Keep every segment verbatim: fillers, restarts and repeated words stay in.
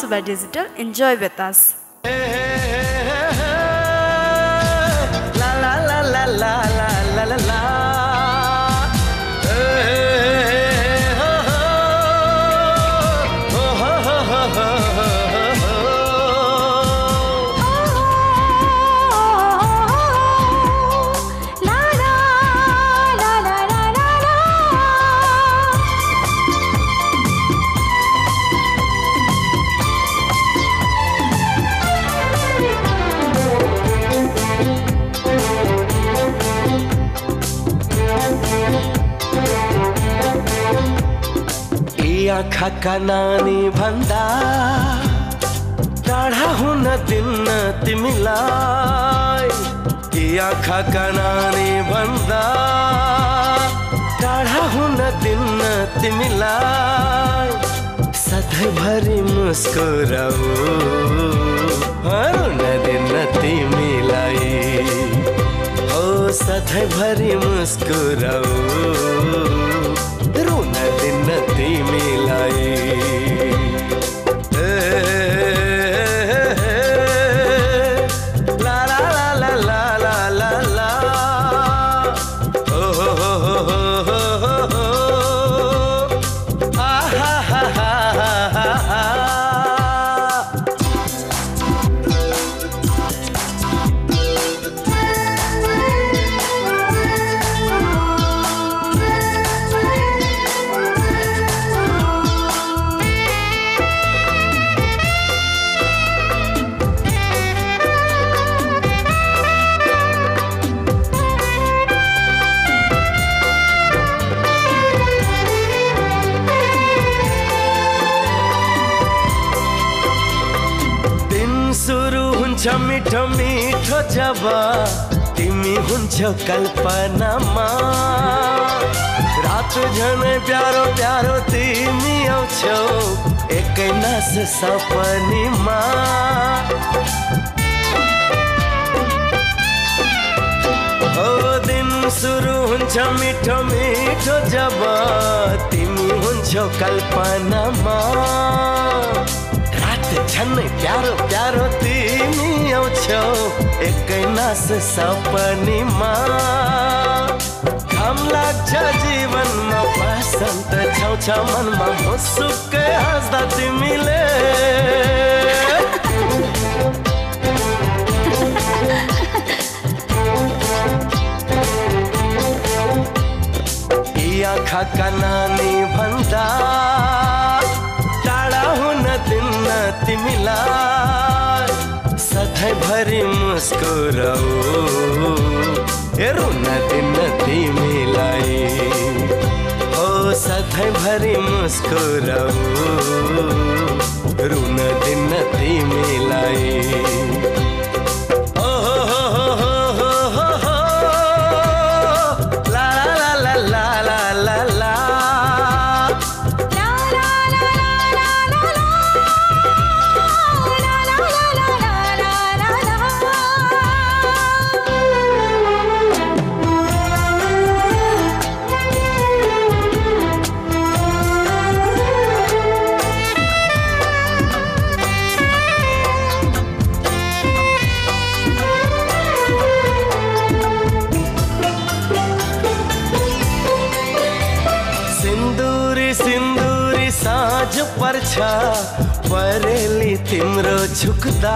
Subba Digital. Enjoy with us. La la la la la la la la. आँखा का नानी भन्दा टाढा हुन दिन्न तिमीलाई, ए आँखा का नानी भन्दा टाढा हुन दिन्न तिमीलाई। सधैँभरि मुस्कुराऊ रुन दिन्न तिमीलाई, हो सधैँभरि मुस्कुराऊ मिठो मिठो जब तिमी हुन्छौ कल्पनामा, रात झनै प्यारो प्यारो तिमी आउँछौ एकै नास सपनीमा। हो दिन सुरु हुन्छ मिठो मिठो जब तिमी हुन्छौ कल्पनामा, झनै प्यारो प्यारो तिमी आउँछौ एकै नास सपनीमा। घाम लाग्छ जीवनमा बसन्त छाउँछ मनमा मुस्कै हाँस्दा तिमीले। यी आँखाका नानी भन्दा तिमीलाई सधैँभरि मुस्कुराऊ रुन दिन्न तिमीलाई, हो सधैँभरि मुस्कुराऊ रुन दिन्न तिमीलाई। साँझ पर्छ परेली तिम्रो झुक्दा,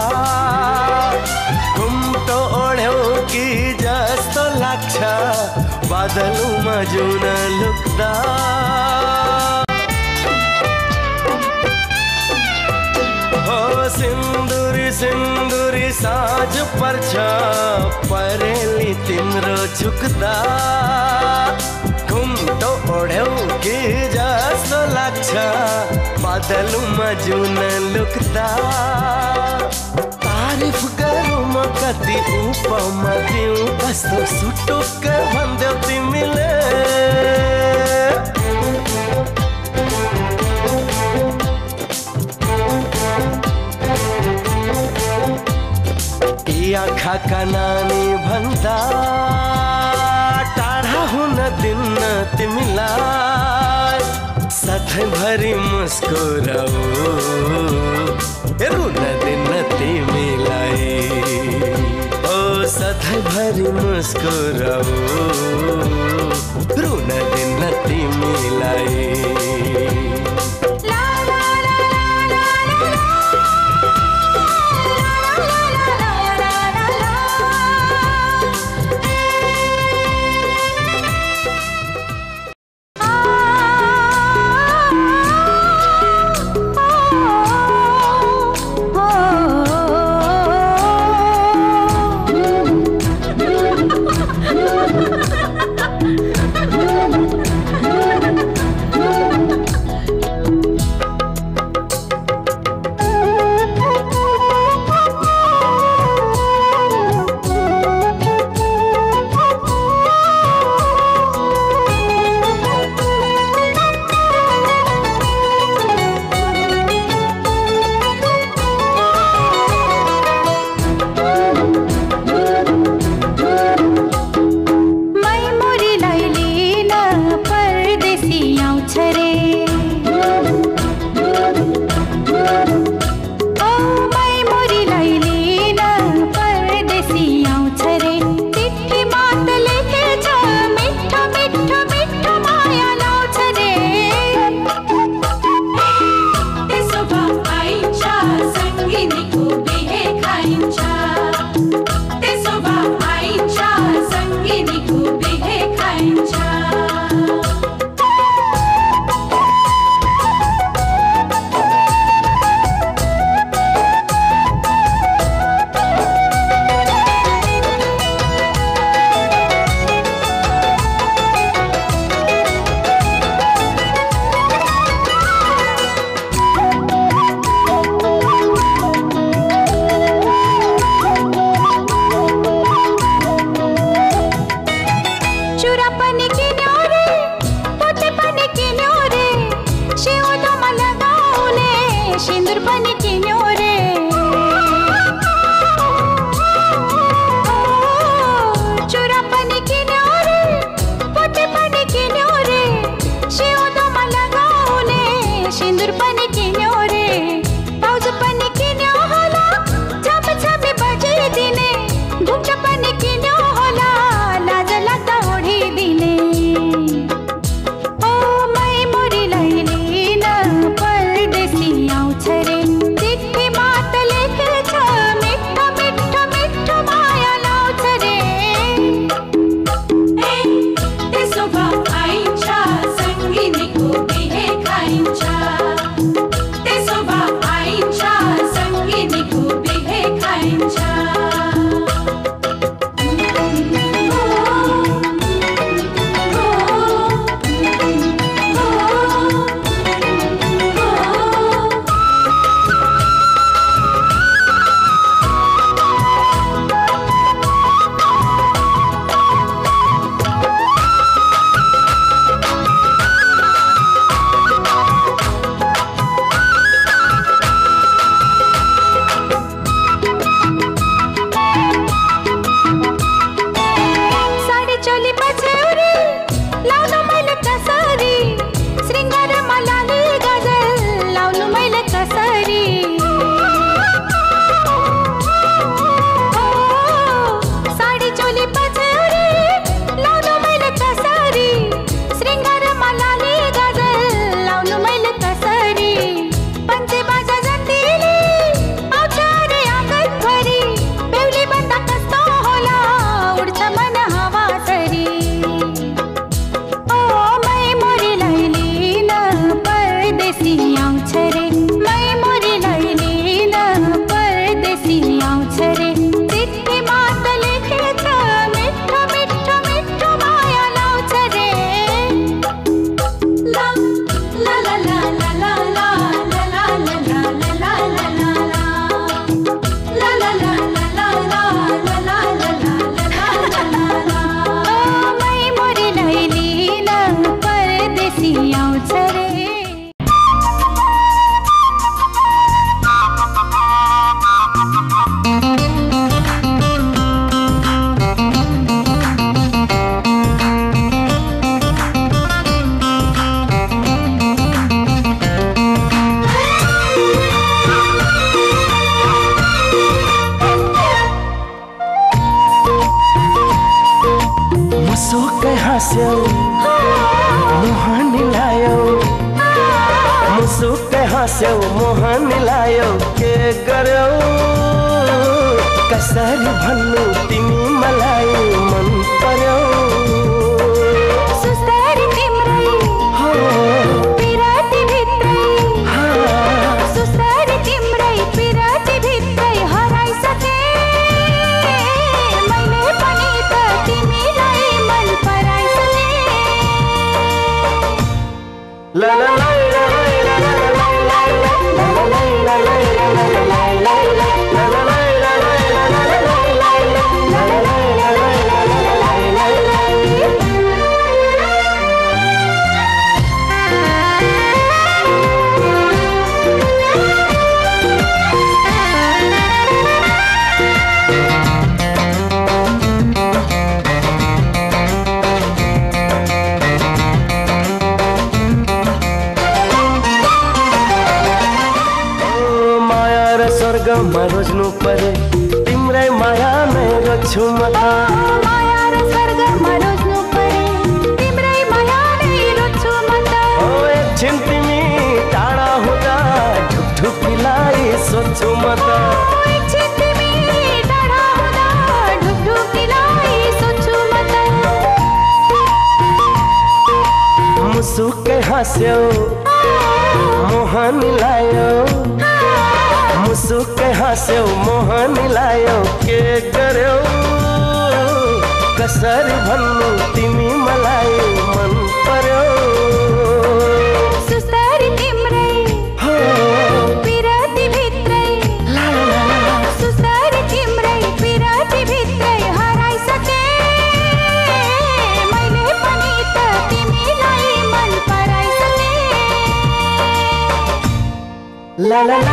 घुम्टो ओढ्यौ कि जस्तो लाग्छ बादलमा जुन लुक्दा। हो सिन्दुरी सिन्दुरी साँझ पर्छ परेली तिम्रो झुक्दा, घुम्टो ओढ्यौ कि जस्तो लाग्छ बादलमा जुन लुक्दा। तारिफ गरौँ म कति उपमा दिउँ कस्तो सुटुक्क भन्दैौ तिमीले। यी आँखाका नानी भन्दा आँखें भरी मुस्कुराओ, नदी नदी मिलाई, ओ साथ भरी मुस्कुराओ, नदी नदी मिलाई। हाँस्यौ मोहन लायौ के गर्यौ कसरी भन्नु तिमी मलाई मन पर्यौ सुस्तारी तिम्रै हो पिराती भित्रै सुस्तारी तिम्रै पिराती भित्रै हराइसके मैले पनि त तिमीलाई मन पराइसके ला ला ला मा रोज्नु परे तिम्रै माया नै रोज्छु म त माया र स्वर्ग मा रोज्नु परे तिम्रै माया नै रोज्छु म त ओ एकछिन तिमी टाढा हुँदा ढुक ढुकीलाई सोच्छु म त ओ एकछिन तिमी टाढा हुँदा ढुक ढुकीलाई सोच्छु म त मुसुक्कै हाँस्यौ मोहन लायौ मुसुक्कै हाँस्यौ मोहन लायौ के गर्यौ कसरी भन्नु तिमी मलाई मन पर्यौ सुस्तारी तिम्रै हो पिराती भित्रै ला ला ला सुस्तारी तिम्रै पिराती भित्रै हराइसके मैले पनि त तिमीलाई मन पराइसके ला ला ला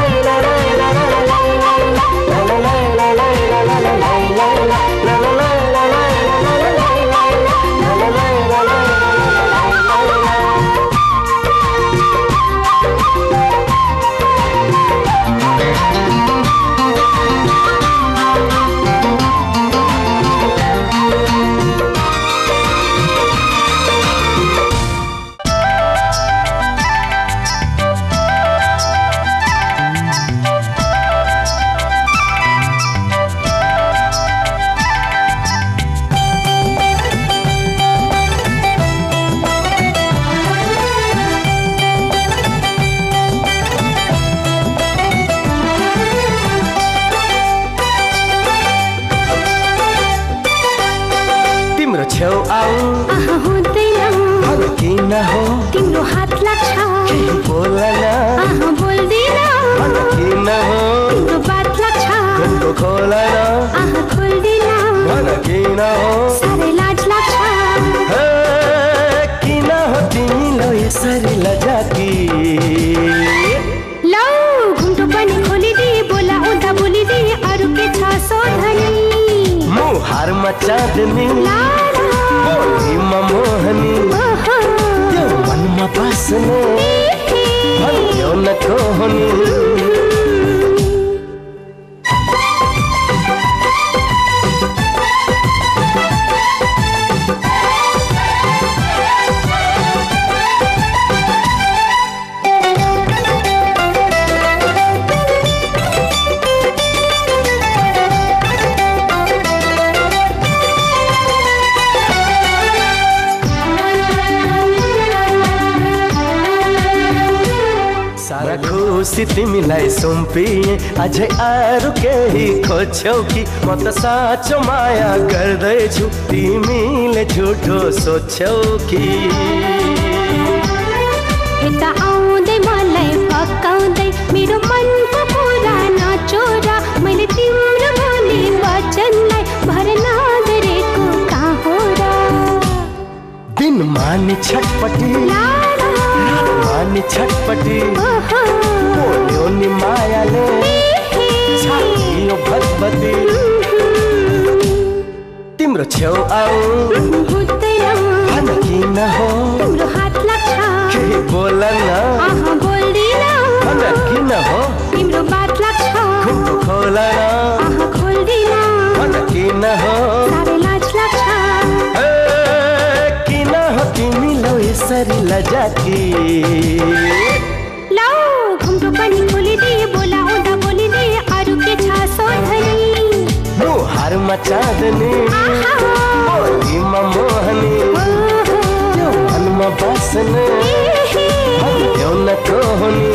चाँदनी बोलीमा मोहनी त्यो मनमा बस्ने भन्यो न कोहनी तिमीलाई सुम्पिए अझै अरू केही खोज्छौ कि म त साँचो माया गर्दैछु तिमीले झुटो सोच्छौ कि यता आउँदै मलाई पकाउँदै मेरो मनको कुरा नचोरा मैले तिम्रो बोली वचनलाई भर्ना गरेको कहाँ हो र दिन माने छटपटी रात माने छटपटी बोल्यो नि मायाले छापियो भटपटी तिम्रो छेउ आऊ हुँदैन भन किन हो तिम्रो हात लाग्छ केही बोल न आहा बोल्दिन भन किन हो तिम्रो बात लाग्छ खुट्टो खोल न आहा खोल्दिन भन किन हो साह्रै लाज लाग्छ ए किन हो तिमीलाई यसरी लजाकी लाउ पानी खोली दे बोला ओदा बोली दे आरु के छासो धनी लोहार मचा दने मोदी मोहनी मन में बसने हम क्यों न तो होनी।